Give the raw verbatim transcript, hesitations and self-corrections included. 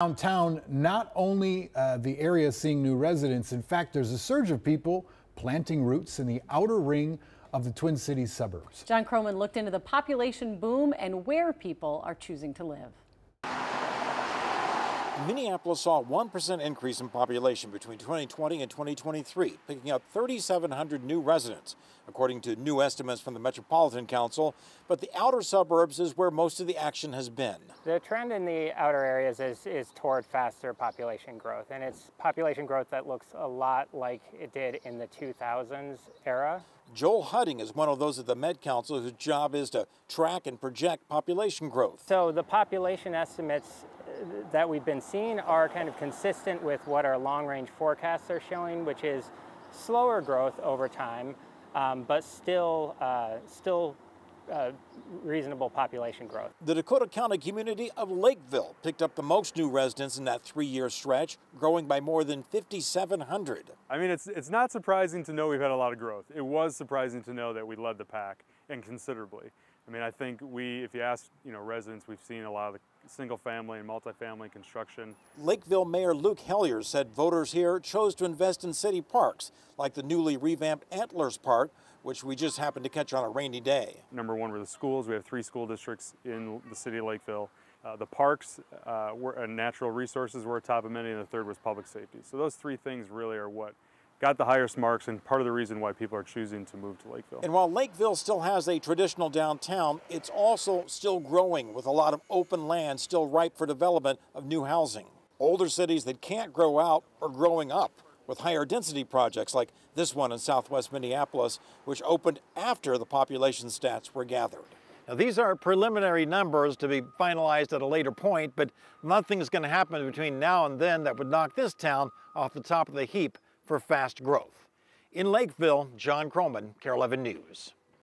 Downtown, not only uh, the area seeing new residents, in fact, there's a surge of people planting roots in the outer ring of the Twin Cities suburbs. John Croman looked into the population boom and where people are choosing to live. Minneapolis saw a one percent increase in population between twenty twenty and twenty twenty-three, picking up three thousand seven hundred new residents, according to new estimates from the Metropolitan Council. But the outer suburbs is where most of the action has been. The trend in the outer areas is, is toward faster population growth, and it's population growth that looks a lot like it did in the two thousands era. Joel Hudding is one of those at the Met Council whose job is to track and project population growth. So the population estimates that we've been seeing are kind of consistent with what our long-range forecasts are showing, which is slower growth over time, um, but still, uh, still uh, reasonable population growth. The Dakota County community of Lakeville picked up the most new residents in that three-year stretch, growing by more than five thousand seven hundred. I mean, it's, it's not surprising to know we've had a lot of growth. It was surprising to know that we led the pack, and considerably. I mean, I think we, if you ask, you know, residents, we've seen a lot of the single family and multifamily construction. Lakeville Mayor Luke Hellyer said voters here chose to invest in city parks, like the newly revamped Antlers Park, which we just happened to catch on a rainy day. Number one were the schools. We have three school districts in the city of Lakeville. Uh, the parks uh, were, uh, natural resources were atop amenity, and the third was public safety. So those three things really are what got the highest marks and part of the reason why people are choosing to move to Lakeville. And while Lakeville still has a traditional downtown, it's also still growing with a lot of open land still ripe for development of new housing. Older cities that can't grow out are growing up with higher density projects like this one in southwest Minneapolis, which opened after the population stats were gathered. Now, these are preliminary numbers to be finalized at a later point, but nothing's going to happen between now and then that would knock this town off the top of the heap for fast growth. In Lakeville, John Croman, KARE eleven News.